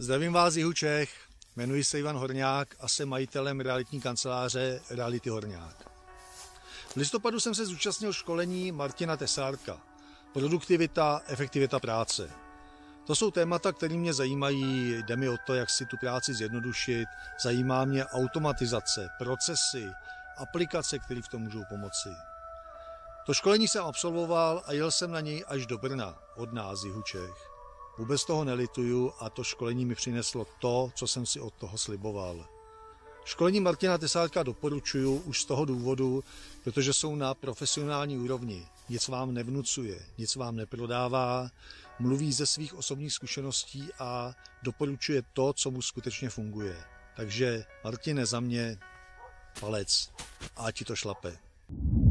Zdravím vás z jihu Čech, jmenuji se Ivan Horňák a jsem majitelem realitní kanceláře Reality Horňák. V listopadu jsem se zúčastnil školení Martina Tesárka. Produktivita, efektivita práce. To jsou témata, které mě zajímají, jde mi o to, jak si tu práci zjednodušit, zajímá mě automatizace, procesy, aplikace, které v tom můžou pomoci. To školení jsem absolvoval a jel jsem na něj až do Brna, od nás z jihu Čech. Vůbec toho nelituju a to školení mi přineslo to, co jsem si od toho sliboval. Školení Martina Tesárka doporučuju už z toho důvodu, protože jsou na profesionální úrovni. Nic vám nevnucuje, nic vám neprodává, mluví ze svých osobních zkušeností a doporučuje to, co mu skutečně funguje. Takže Martine, za mě palec a ti to šlape.